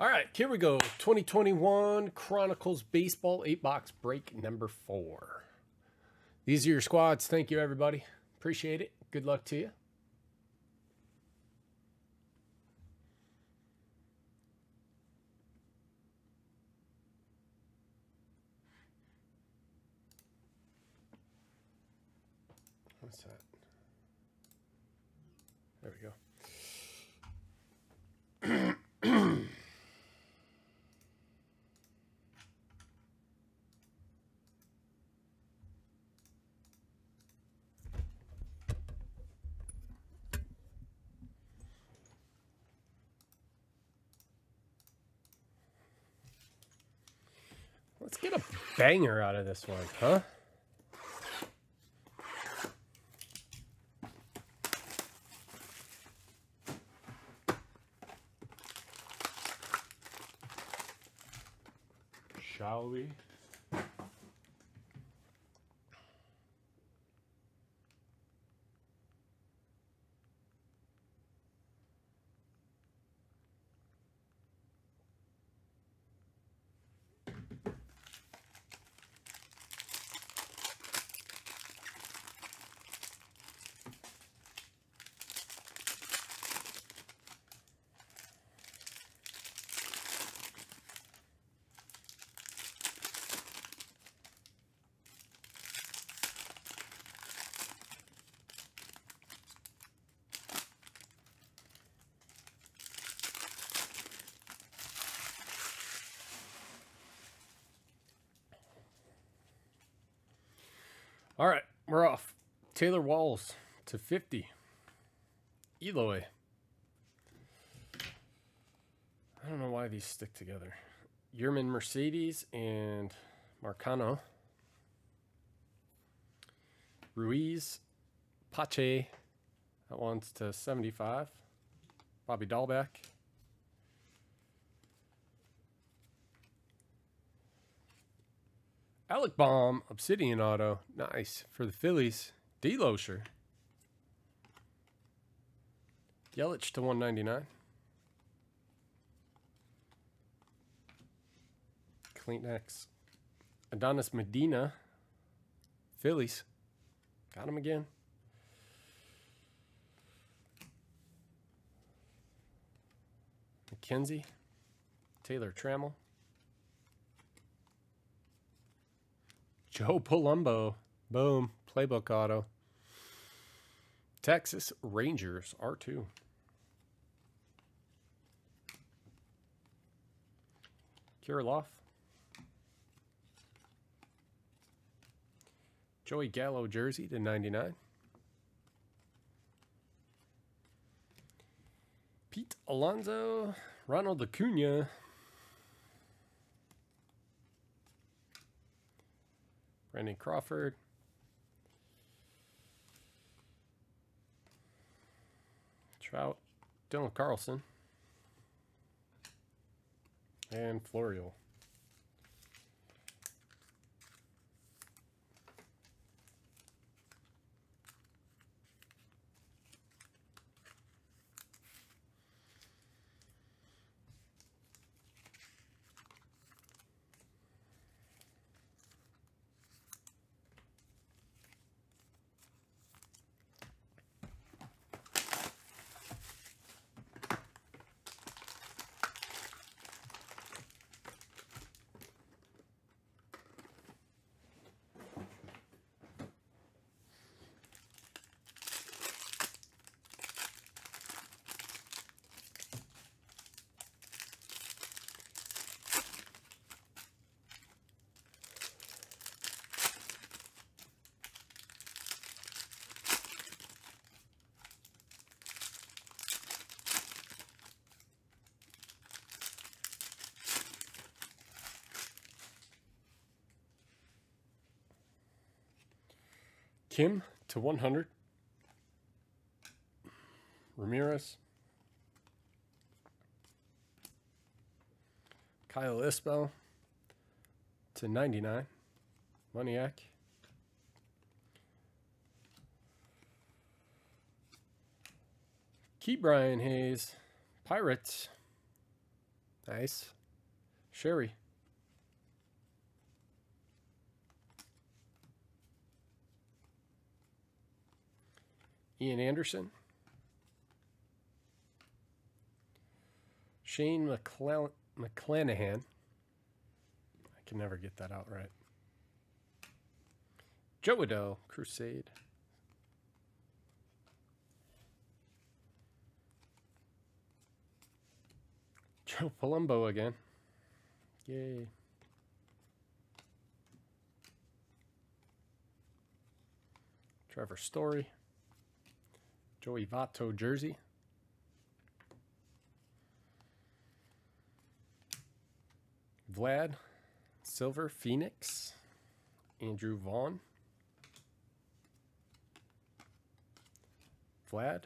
All right, here we go. 2021 Chronicles Baseball 8-box break number 4. These are your squads. Thank you, everybody. Appreciate it. Good luck to you. What's that? There we go. Let's get a banger out of this one, huh? Shall we? All right, we're off. Taylor Walls to 50. Eloy. I don't know why these stick together. Yerman Mercedes and Marcano. Ruiz. Pache. That one's to 75. Bobby Dahlbeck. Alec Baum, Obsidian Auto. Nice. For the Phillies, DeLocher. Yelich to 199. Kleenex. Adonis Medina. Phillies. Got him again. McKenzie. Taylor Trammell. Joe Palumbo, boom, playbook auto. Texas Rangers, R2. Kirilloff. Joey Gallo jersey to 99. Pete Alonso, Ronald Acuna. Brandon Crawford. Trout. Dylan Carlson. And Florial. Kim to 100. Ramirez. Kyle Isbell to 99. Muniac. Key Brian Hayes. Pirates. Nice. Sherry. Ian Anderson. Shane McClanahan. I can never get that out right. Joe Adell, Crusade. Joe Palumbo again. Yay. Trevor Story. Joey Votto jersey. Vlad, Silver, Phoenix, Andrew Vaughn, Vlad,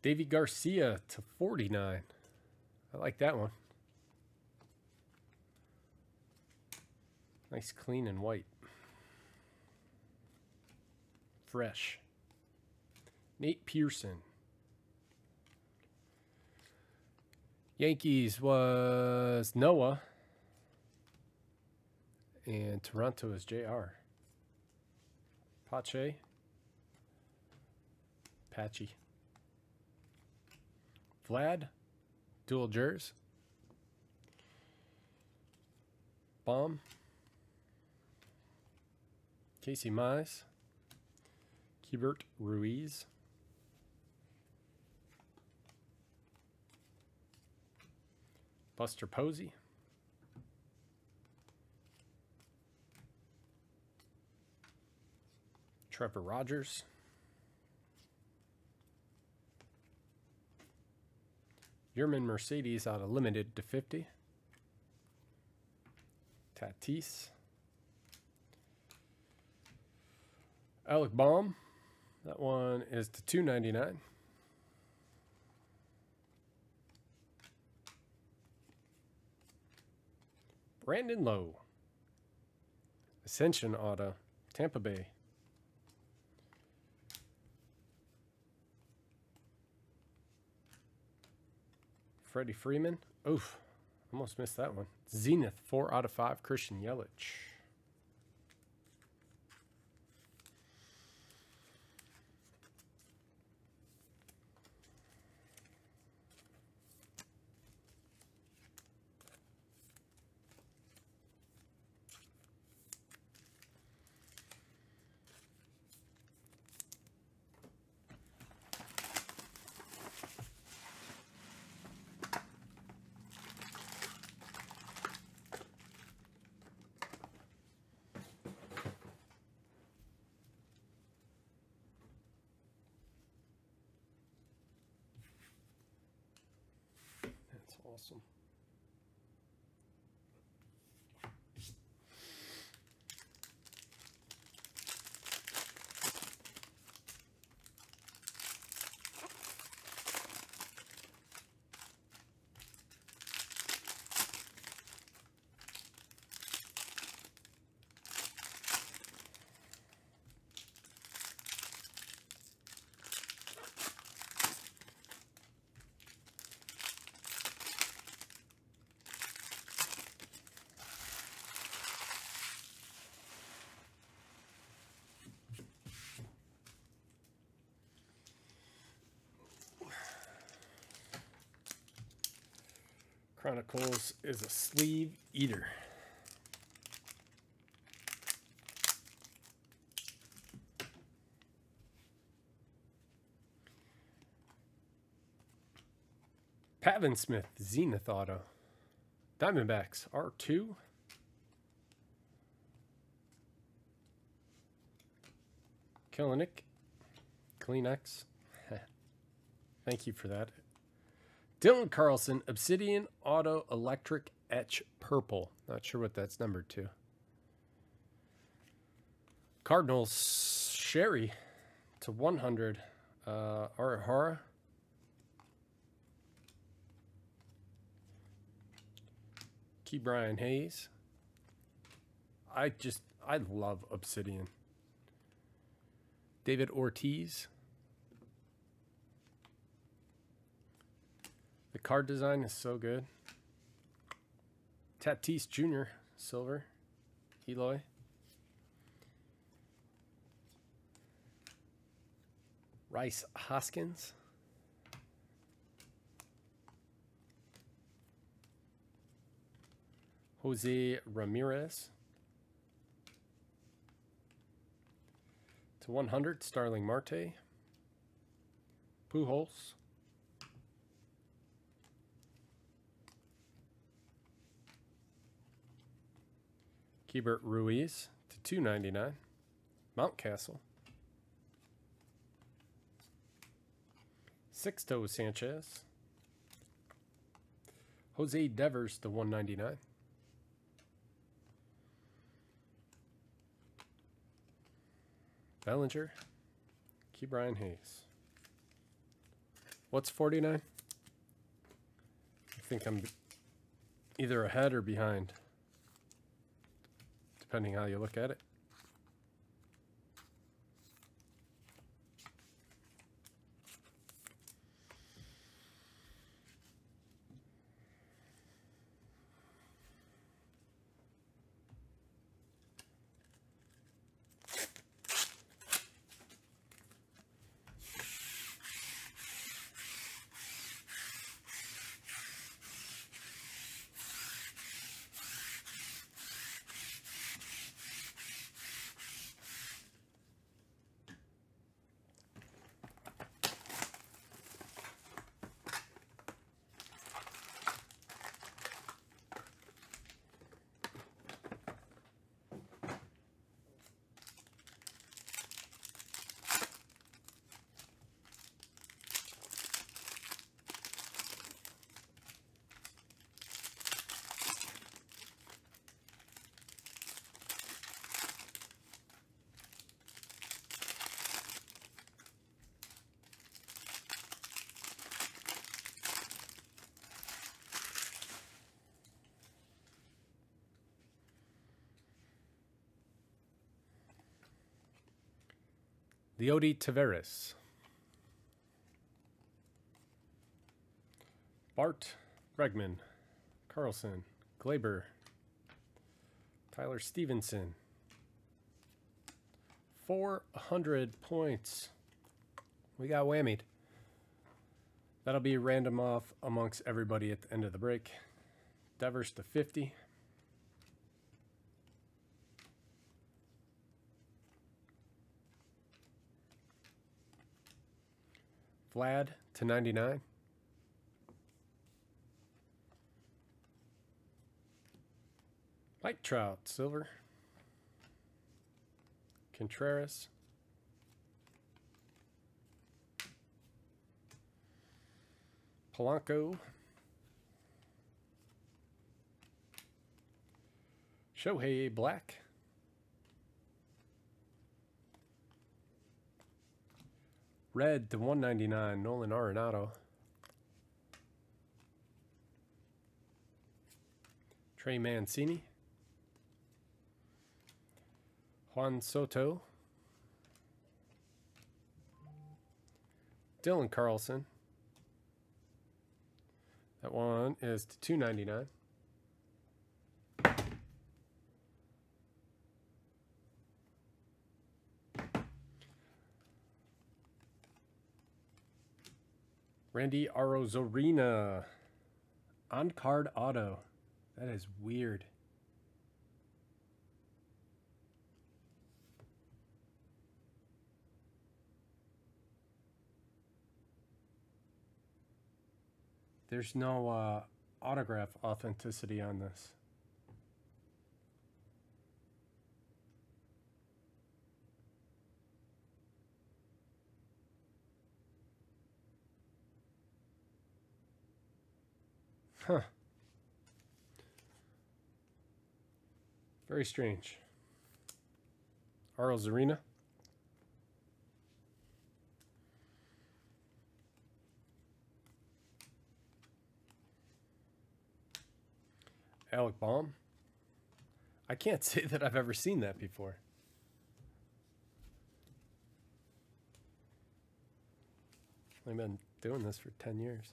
Davey Garcia /49. I like that one. Nice, clean, and white. Fresh. Nate Pearson. Yankees was Noah. And Toronto is JR. Pache. Patchy. Vlad, dual jers. Bomb. Casey Mize. Keibert Ruiz. Buster Posey. Trevor Rogers. Yerman Mercedes out of limited /50. Tatis. Alec Baum. That one is /299. Brandon Lowe. Ascension Auto. Tampa Bay. Freddie Freeman. Oof. Almost missed that one. Zenith, 4/5. Christian Yelich. Awesome. Chronicles is a sleeve eater. Patton Smith, Zenith Auto. Diamondbacks, R2. Kellenick, Kleenex. Thank you for that. Dylan Carlson, Obsidian Auto Electric Etch Purple. Not sure what that's numbered to. Cardinals, Sherry to 100. Arihara. Key Brian Hayes. I love Obsidian. David Ortiz. The card design is so good. Tatis Jr. Silver. Eloy. Rice Hoskins. Jose Ramirez. To 100, Starling Marte. Pujols. Keibert Ruiz to 299. Mountcastle. Sixto Sanchez. Jose Devers to 199. Bellinger. Key Brian Hayes. What's 49? I think I'm either ahead or behind, depending how you look at it. Leody Taveras. Bart Bregman. Carlson. Glaber. Tyler Stevenson. 400 points. We got whammied. That'll be random off amongst everybody at the end of the break. Devers to 50. Vlad to 99. Mike Trout, silver. Contreras. Polanco. Shohei Black. Red to 199, Nolan Arenado. Trey Mancini. Juan Soto. Dylan Carlson. That one is to 299. Randy Arozarena, On card auto. That is weird. There's no autograph authenticity on this. Huh. Very strange. Arles Arena. Alec Baum. I can't say that I've ever seen that before. I've been doing this for 10 years.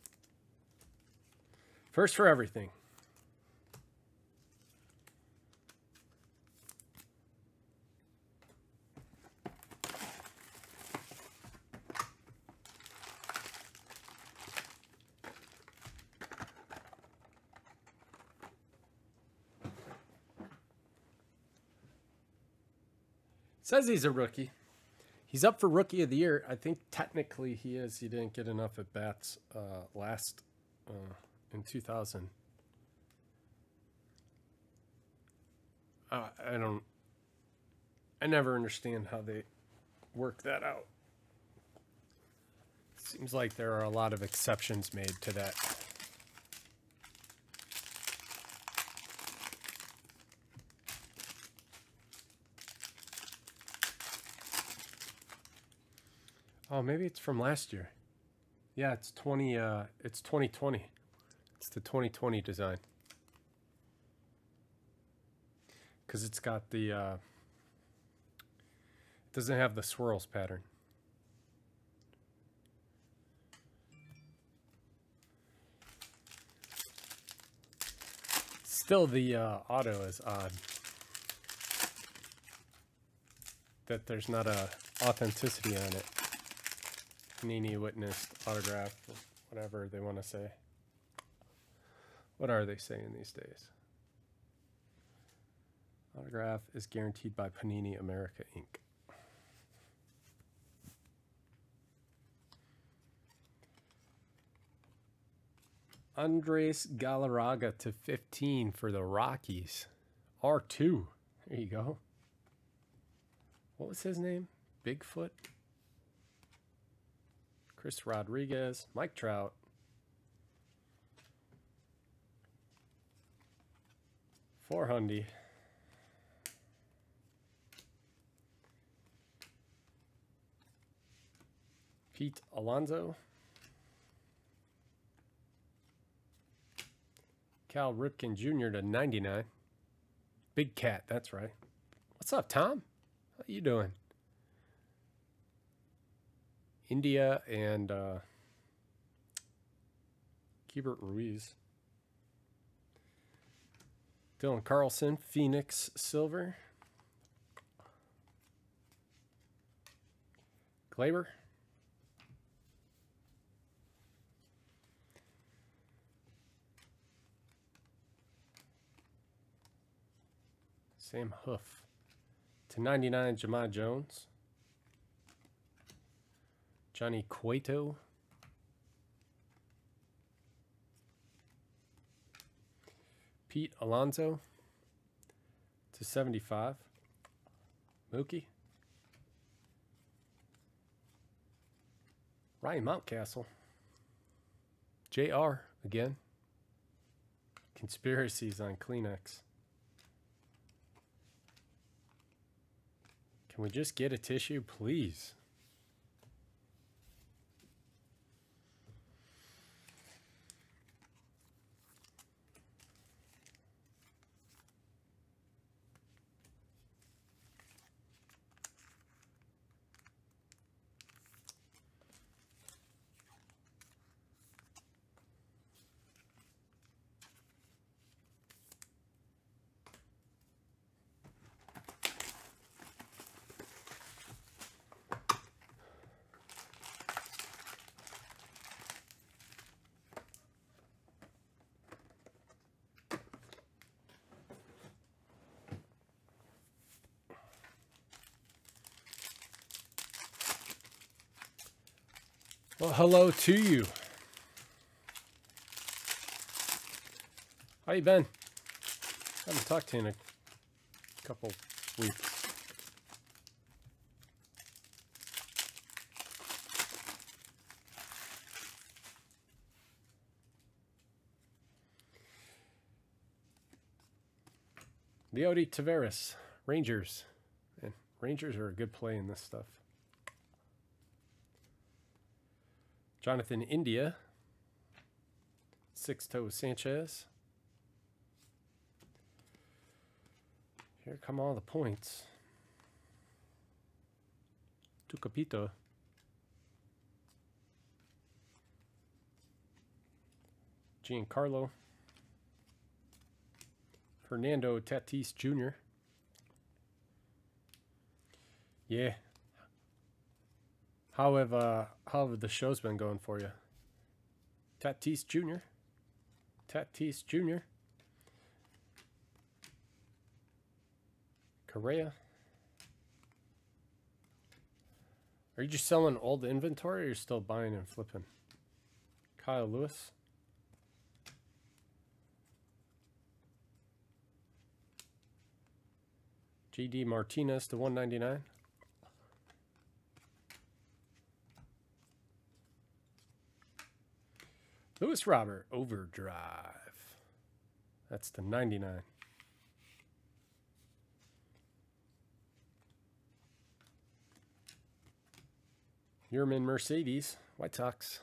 First for everything. Says he's a rookie. He's up for Rookie of the Year. I think technically he is. He didn't get enough at bats last in 2000. I never understand how they work that out. Seems like there are a lot of exceptions made to that. Oh, maybe it's from last year. Yeah, it's it's 2020. It's the 2020 design. Because it's got the, it doesn't have the swirls pattern. Still, the auto is odd. That there's not a authenticity on it. Panini witnessed autograph, whatever they want to say. What are they saying these days? Autograph is guaranteed by Panini America, Inc. Andres Galarraga /15 for the Rockies. R2. There you go. What was his name? Bigfoot? Chris Rodriguez, Mike Trout. For Hundy. Pete Alonso. Cal Ripken Jr. /99. Big Cat, that's right. What's up, Tom? How you doing? India and Keibert Ruiz. Dylan Carlson, Phoenix Silver. Glaber. Sam Huff. /99, Jamar Jones. Johnny Cueto. Pete Alonso /75. Mookie. Ryan Mountcastle. JR again. Conspiracies on Kleenex. Can we just get a tissue, please? Well, hello to you. How you been? I haven't talked to you in a couple weeks. Leody Taveras, Rangers. Man, Rangers are a good play in this stuff. Jonathan India. Sixto Sanchez. Here come all the points. Tucapito. Giancarlo. Fernando Tatis Jr. Yeah. How have the show's been going for you? Tatis Jr. Tatis Jr. Correa. Are you just selling old inventory or you're still buying and flipping? Kyle Lewis. J.D. Martinez to 199. Lewis Robert, Overdrive. That's to 99. Yerman Mercedes, White Sox.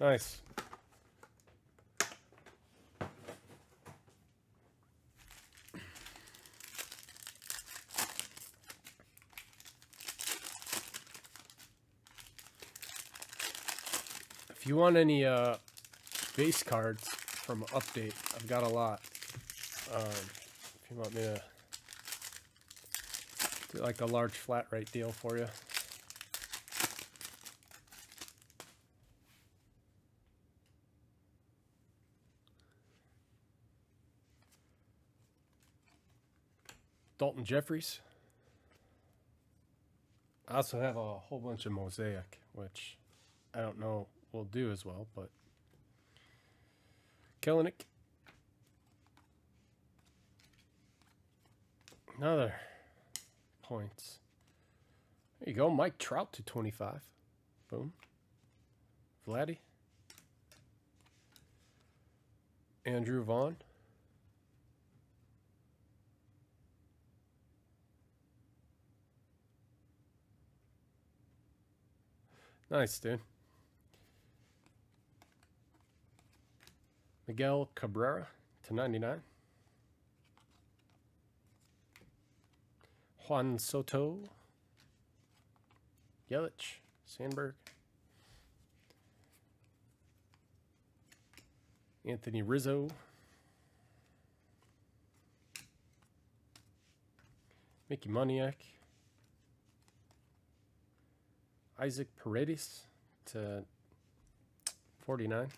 Nice. If you want any base cards from update, I've got a lot. If you want me to do like a large flat rate deal for you. Dalton Jeffries. I also have a whole bunch of Mosaic, which I don't know will do as well, but Kellenic. Another points. There you go, Mike Trout to 25. Boom. Vladdy. Andrew Vaughn. Nice, dude. Miguel Cabrera to 99. Juan Soto. Yelich. Sandberg. Anthony Rizzo. Mickey Moniak. Isaac Paredes to 49.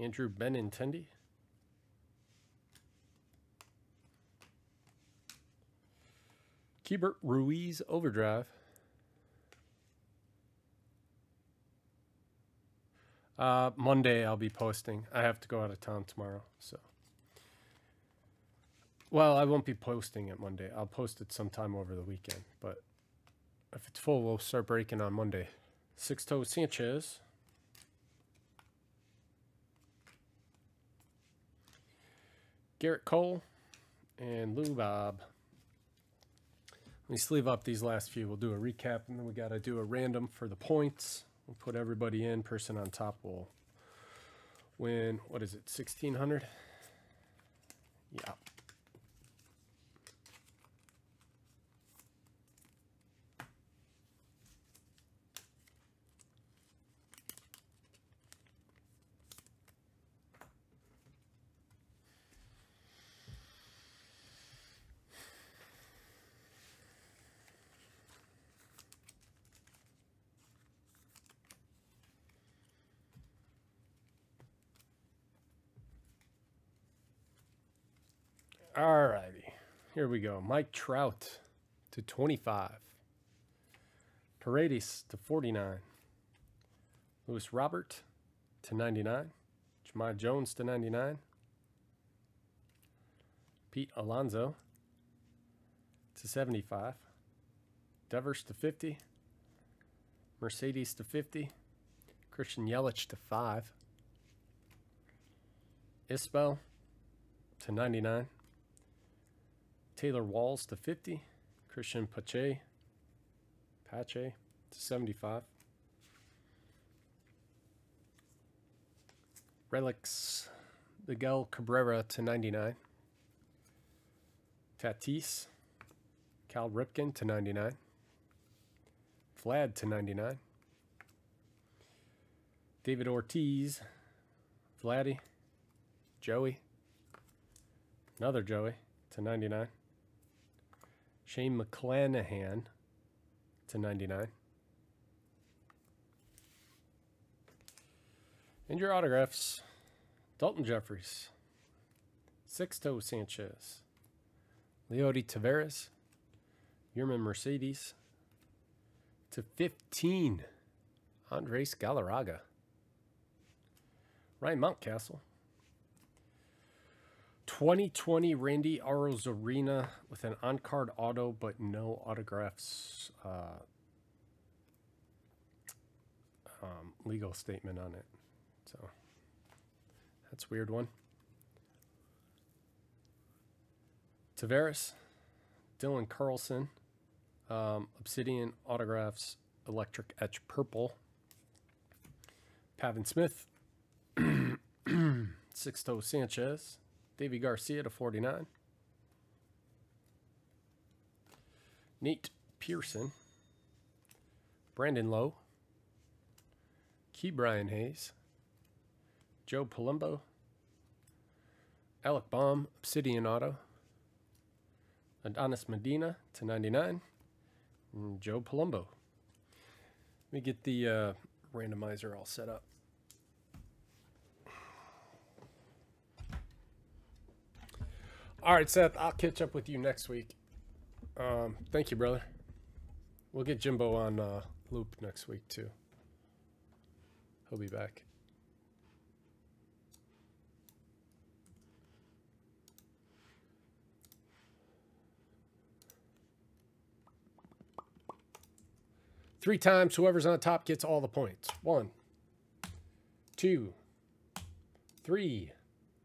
Andrew Benintendi. Keibert Ruiz Overdrive. Monday I'll be posting. I have to go out of town tomorrow, so. Well, I won't be posting it Monday. I'll post it sometime over the weekend, but if it's full, we'll start breaking on Monday. Sixto Sanchez. Garrett Cole. And Lou Bob. Let me sleeve up these last few. We'll do a recap, and then we got to do a random for the points. We'll put everybody in. Person on top will win. What is it? 1,600? Yeah. All righty, here we go. Mike Trout to 25. Paredes to 49. Lewis Robert to 99. Jamai Jones to 99. Pete Alonso to 75. Devers to 50. Mercedes to 50. Christian Yelich to 5. Isbell to 99. Taylor Walls to 50, Christian Pache to 75. Relics, Miguel Cabrera to 99. Tatis, Cal Ripken to 99. Vlad to 99. David Ortiz, Vladdy, Joey, another Joey to 99. Shane McClanahan to 99. And your autographs. Dalton Jeffries. Sixto Sanchez. Leody Taveras. Yerman Mercedes. To 15. Andres Galarraga. Ryan Mountcastle. 2020 Randy Arozarena with an on-card auto, but no autographs. Legal statement on it. So that's a weird one. Taveras, Dylan Carlson, Obsidian Autographs, Electric Etch Purple. Pavin Smith, Sixto Sanchez. Davey Garcia to 49. Nate Pearson. Brandon Lowe. Key Brian Hayes. Joe Palumbo. Alec Baum, Obsidian Auto. Adonis Medina to 99. And Joe Palumbo. Let me get the randomizer all set up. All right, Seth, I'll catch up with you next week. Thank you, brother. We'll get Jimbo on loop next week, too. He'll be back. Three times, whoever's on top gets all the points. 1, 2, 3.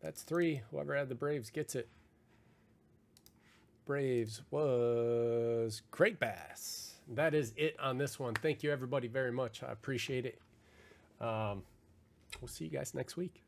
That's 3. Whoever had the Braves gets it. Braves was Craig Bass. That is it on this one. Thank you, everybody, very much. I appreciate it. We'll see you guys next week.